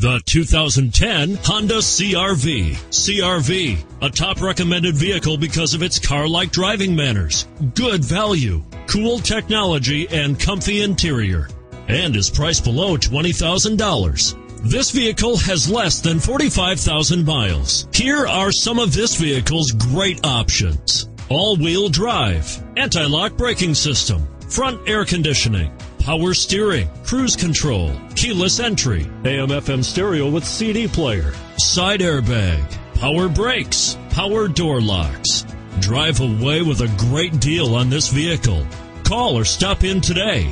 The 2010 Honda CR-V. CR-V, a top recommended vehicle because of its car-like driving manners, good value, cool technology, and comfy interior, and is priced below $20,000. This vehicle has less than 45,000 miles. Here are some of this vehicle's great options: all-wheel drive, anti-lock braking system, front air conditioning, power steering, cruise control, keyless entry, AM/FM stereo with CD player, side airbag, power brakes, power door locks. Drive away with a great deal on this vehicle. Call or stop in today.